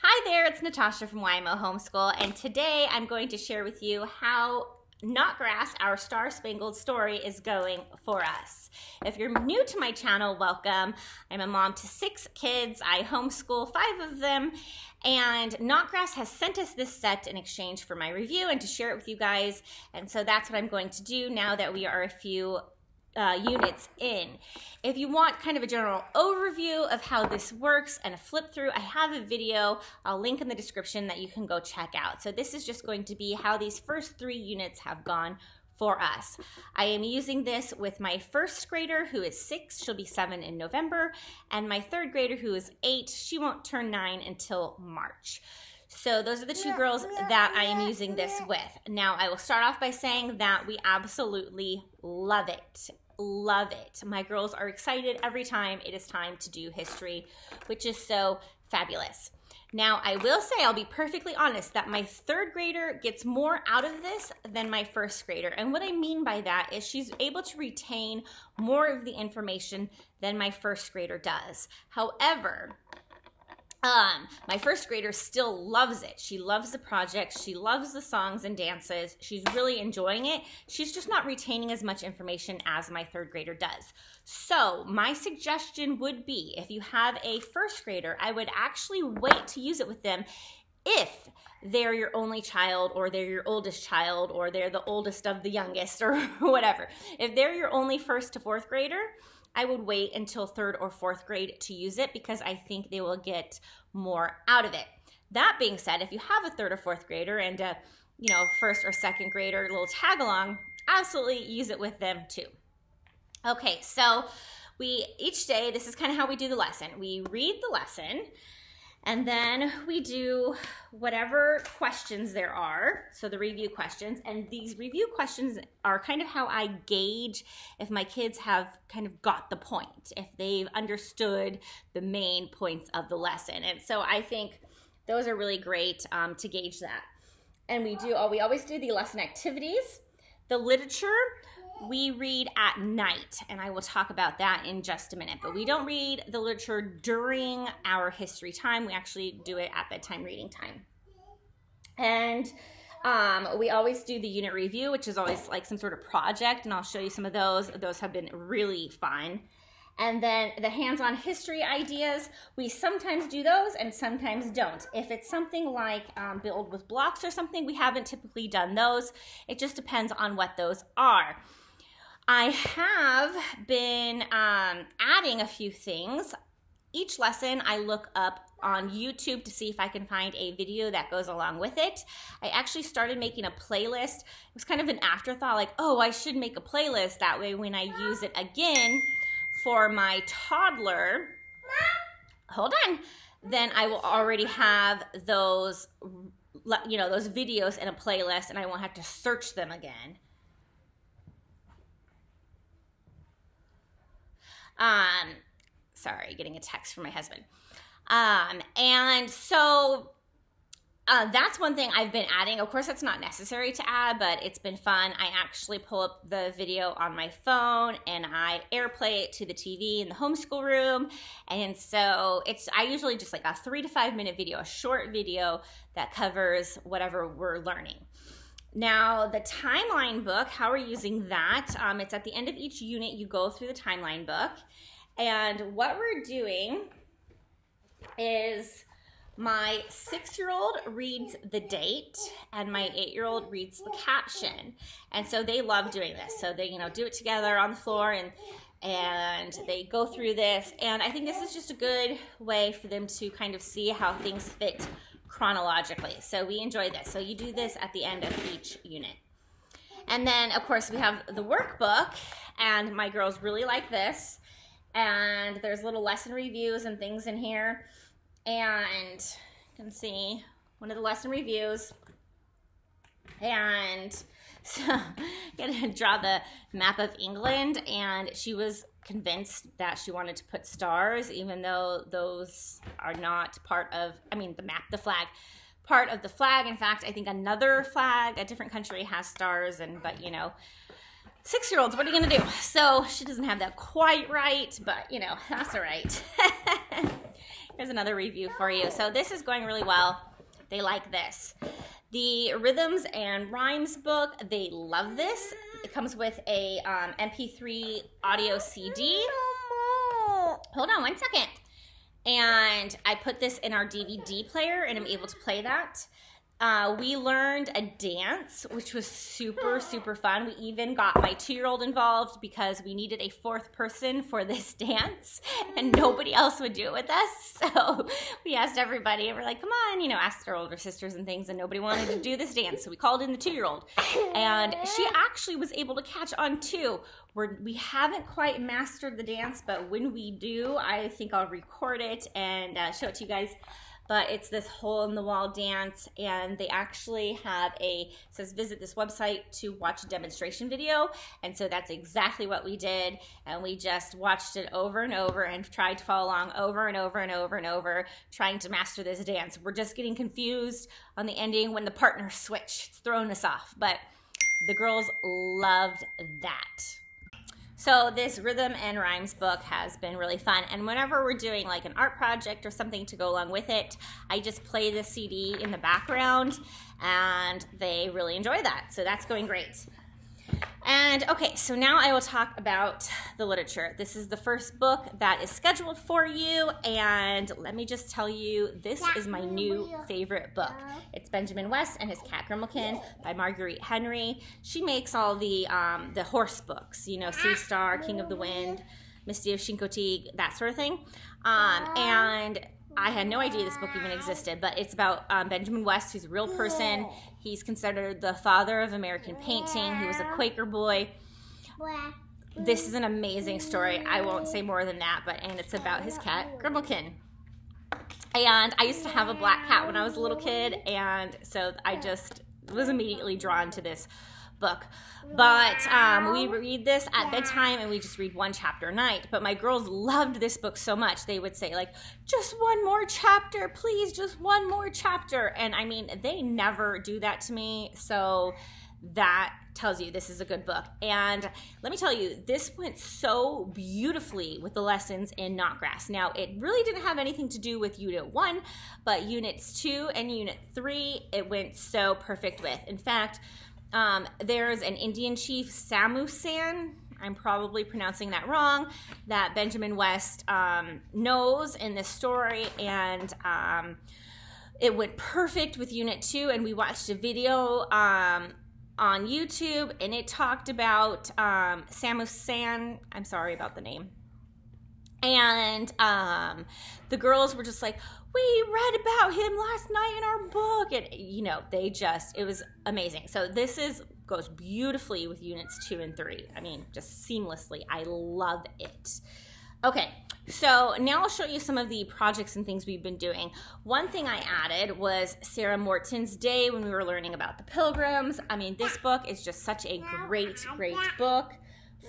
Hi there, it's Natasha from YMO Homeschool, and today I'm going to share with you how Notgrass, our Star-Spangled Story, is going for us. If you're new to my channel, welcome. I'm a mom to 6 kids. I homeschool 5 of them, and Notgrass has sent us this set in exchange for my review and to share it with you guys, and so that's what I'm going to do now that we are a few units in. If you want kind of a general overview of how this works and a flip through, I have a video, I'll link in the description that you can go check out. So this is just going to be how these first 3 units have gone for us. I am using this with my first grader who is 6, she'll be 7 in November, and my third grader who is 8, she won't turn 9 until March. So those are the 2 girls that I am using this with. Now I will start off by saying that we absolutely love it. Love it. My girls are excited every time it is time to do history, which is so fabulous. Now, I will say, I'll be perfectly honest, that my third grader gets more out of this than my first grader. And what I mean by that is she's able to retain more of the information than my first grader does. However, my first grader still loves it. She loves the project. She loves the songs and dances. She's really enjoying it. She's just not retaining as much information as my third grader does. So my suggestion would be, if you have a first grader, I would actually wait to use it with them if they're your only child, or they're your oldest child, or they're the oldest of the youngest, or whatever. If they're your only first to fourth grader, I would wait until third or fourth grade to use it, because I think they will get more out of it. That being said, if you have a third or fourth grader and a, you know, first or second grader little tag along, absolutely use it with them too. Okay, so we each day, this is kind of how we do the lesson. We read the lesson, and then we do whatever questions there are, so the review questions. And these review questions are kind of how I gauge if my kids have kind of got the point, if they've understood the main points of the lesson. And so I think those are really great to gauge that. And we always do the lesson activities. The literature we read at night, and I will talk about that in just a minute, but we don't read the literature during our history time. We actually do it at bedtime reading time. And we always do the unit review, which is always like some sort of project, and I'll show you some of those. Those have been really fun. And then the hands-on history ideas, we sometimes do those and sometimes don't. If it's something like build with blocks or something, we haven't typically done those. It just depends on what those are. I have been adding a few things. Each lesson I look up on YouTube to see if I can find a video that goes along with it. I actually started making a playlist. It was kind of an afterthought, like, oh, I should make a playlist. That way when I use it again for my toddler, hold on, then I will already have those, you know, those videos in a playlist, and I won't have to search them again. Sorry, getting a text from my husband. And so that's one thing I've been adding. Of course, that's not necessary to add, but it's been fun. I actually pull up the video on my phone and I AirPlay it to the TV in the homeschool room. And so it's, I usually just like a 3 to 5 minute video, a short video that covers whatever we're learning. Now, the timeline book, how we're using that, it's at the end of each unit, you go through the timeline book. And what we're doing is my 6-year-old reads the date and my 8-year-old reads the caption. And so they love doing this. So they, you know, do it together on the floor, and they go through this. And I think this is just a good way for them to kind of see how things fit chronologically. So we enjoy this. So you do this at the end of each unit. And then, of course, we have the workbook, and my girls really like this. And there's little lesson reviews and things in here. And you can see one of the lesson reviews. And so I'm gonna draw the map of England, and she was convinced that she wanted to put stars, even though those are not part of, I mean, the map, the flag, part of the flag. In fact, I think another flag, a different country, has stars, and, but you know, 6-year-olds, what are you gonna do? So she doesn't have that quite right, but you know, that's all right. Here's another review for you. So this is going really well. They like this. The Rhythms and Rhymes book, they love this. It comes with a MP3 audio CD. Hold on one second. And I put this in our DVD player and I'm able to play that. We learned a dance, which was super, super fun. We even got my 2-year-old involved because we needed a fourth person for this dance and nobody else would do it with us. So we asked everybody and we're like, come on, you know, asked their older sisters and things, and nobody wanted to do this dance. So we called in the 2-year-old and she actually was able to catch on too. We haven't quite mastered the dance, but when we do, I think I'll record it and show it to you guys. But it's this hole-in-the-wall dance, and they actually have it says visit this website to watch a demonstration video, and so that's exactly what we did, and we just watched it over and over and tried to follow along over and over and over and over, trying to master this dance. We're just getting confused on the ending when the partners switch. It's throwing us off, but the girls loved that. So this Rhythm and Rhymes book has been really fun. And whenever we're doing like an art project or something to go along with it, I just play the CD in the background and they really enjoy that. So that's going great. And okay, so now I will talk about the literature. This is the first book that is scheduled for you. And let me just tell you, this is my new favorite book. It's Benjamin West and His Cat Grimalkin by Marguerite Henry. She makes all the horse books, you know, Sea Star, King of the Wind, Misty of Chincoteague, that sort of thing. And I had no idea this book even existed, but it's about Benjamin West, who's a real person. He's considered the father of American painting. He was a Quaker boy. This is an amazing story. I won't say more than that, and it's about his cat, Gribblekin. And I used to have a black cat when I was a little kid, and so I just was immediately drawn to this book. But we read this at bedtime and we just read one chapter a night. But my girls loved this book so much. They would say like, just one more chapter, please, just one more chapter. And I mean, they never do that to me. So that tells you this is a good book. And let me tell you, this went so beautifully with the lessons in Notgrass. Now, it really didn't have anything to do with Unit 1, but Units 2 and Unit 3, it went so perfect with. In fact, there's an Indian chief, Samusan, I'm probably pronouncing that wrong, that Benjamin West knows in this story, and it went perfect with Unit 2, and we watched a video on YouTube, and it talked about Samusan, I'm sorry about the name, and the girls were just like, we read about him last night in our book, and you know, they just, it was amazing. So this goes beautifully with Units 2 and 3. I mean, just seamlessly. I love it. Okay, so now I'll show you some of the projects and things we've been doing. One thing I added was Sarah Morton's Day when we were learning about the Pilgrims. I mean, this book is just such a great book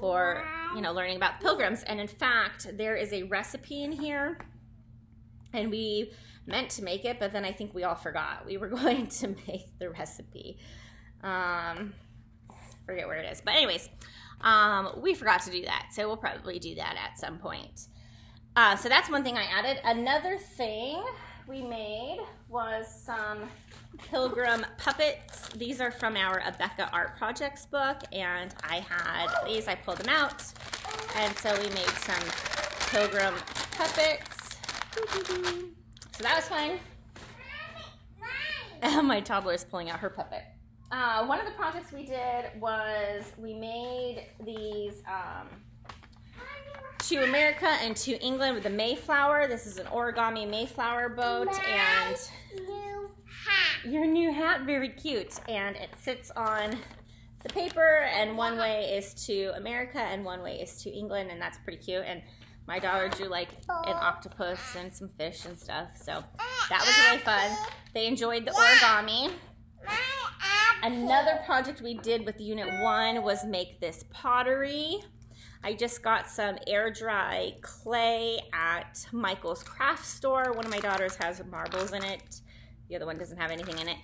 for, you know, learning about Pilgrims. And in fact, there is a recipe in here, and we meant to make it, but then I think we all forgot. We were going to make the recipe. Forget where it is. But anyways, we forgot to do that. So we'll probably do that at some point. So that's one thing I added. Another thing we made was some Pilgrim puppets. These are from our Abeka Art Projects book, and I had these. I pulled them out, and so we made some Pilgrim puppets. So that was fun. My toddler is pulling out her puppet. One of the projects we did was we made these to America and to England with the Mayflower. This is an origami Mayflower boat, and your new hat, very cute, and it sits on the paper, and one way is to America and one way is to England, and that's pretty cute. And my daughter drew like an octopus and some fish and stuff, so that was really fun. They enjoyed the origami. Another project we did with Unit 1 was make this pottery. I just got some air dry clay at Michael's craft store. One of my daughters has marbles in it. The other one doesn't have anything in it.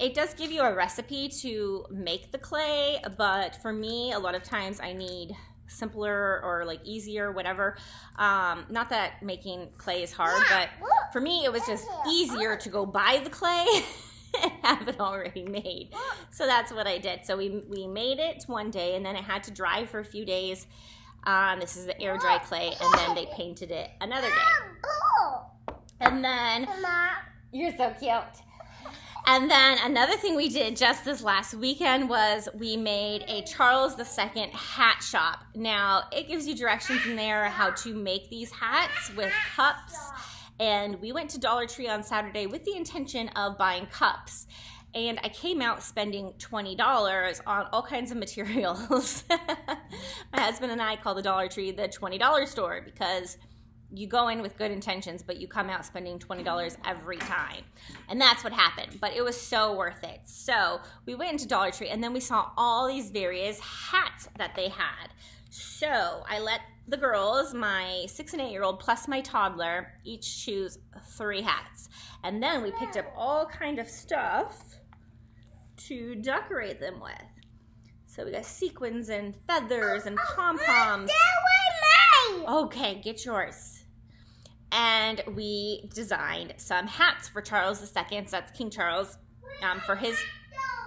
It does give you a recipe to make the clay, but for me, a lot of times I need simpler or like easier, whatever. Not that making clay is hard, but for me it was just easier to go buy the clay and have it already made. So that's what I did. So we made it one day, and then it had to dry for a few days. This is the air dry clay, and then they painted it another day. And then you're so cute. And then another thing we did just this last weekend was we made a Charles II hat shop. Now, it gives you directions in there how to make these hats with cups. And we went to Dollar Tree on Saturday with the intention of buying cups. And I came out spending $20 on all kinds of materials. My husband and I call the Dollar Tree the $20 store because you go in with good intentions, but you come out spending $20 every time. And that's what happened, but it was so worth it. So we went into Dollar Tree, and then we saw all these various hats that they had. So I let the girls, my 6- and 8-year-old plus my toddler, each choose 3 hats. And then we picked up all kind of stuff to decorate them with. So we got sequins and feathers and pom-poms. Okay, get yours. And we designed some hats for Charles II, so that's King Charles, for his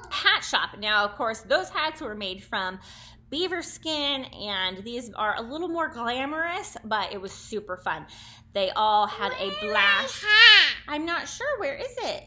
hat shop. Now, of course, those hats were made from beaver skin, and these are a little more glamorous, but it was super fun. They all had a blast. I'm not sure. Where is it?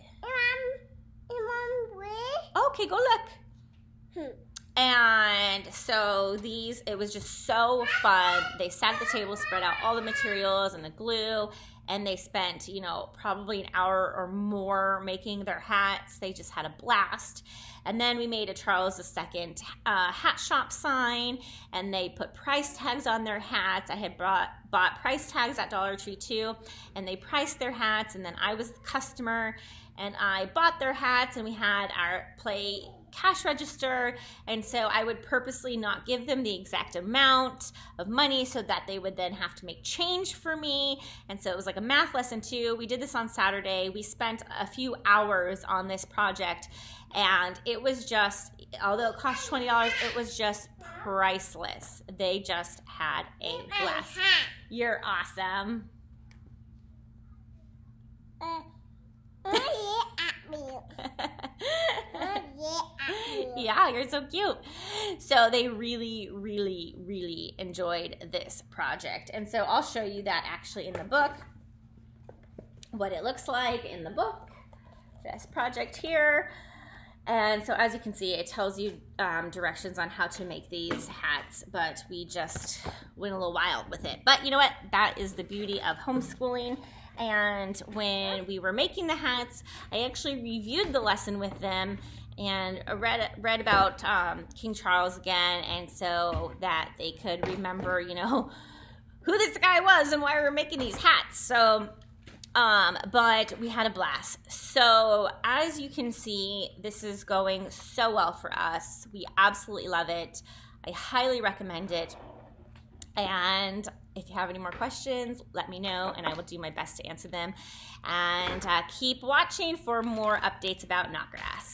Okay, go look. And so these, it was just so fun. They sat at the table, spread out all the materials and the glue, and they spent, you know, probably an hour or more making their hats. They just had a blast. And then we made a Charles II hat shop sign, and they put price tags on their hats. I had bought price tags at Dollar Tree too, and they priced their hats, and then I was the customer, and I bought their hats, and we had our play cash register, and so I would purposely not give them the exact amount of money so that they would then have to make change for me. And so it was like a math lesson too. We did this on Saturday. We spent a few hours on this project, and it was just, although it cost $20, it was just priceless. They just had a blast. You're awesome. Yeah, you're so cute. So they really, really, really enjoyed this project. And so I'll show you that actually in the book, what it looks like in the book, this project here. And so as you can see, it tells you directions on how to make these hats, but we just went a little wild with it. But you know what? That is the beauty of homeschooling. And when we were making the hats, I actually reviewed the lesson with them and read about King Charles again, and so that they could remember, you know, who this guy was and why we were making these hats. So, but we had a blast. So as you can see, this is going so well for us. We absolutely love it. I highly recommend it. And if you have any more questions, let me know, and I will do my best to answer them. And keep watching for more updates about Notgrass.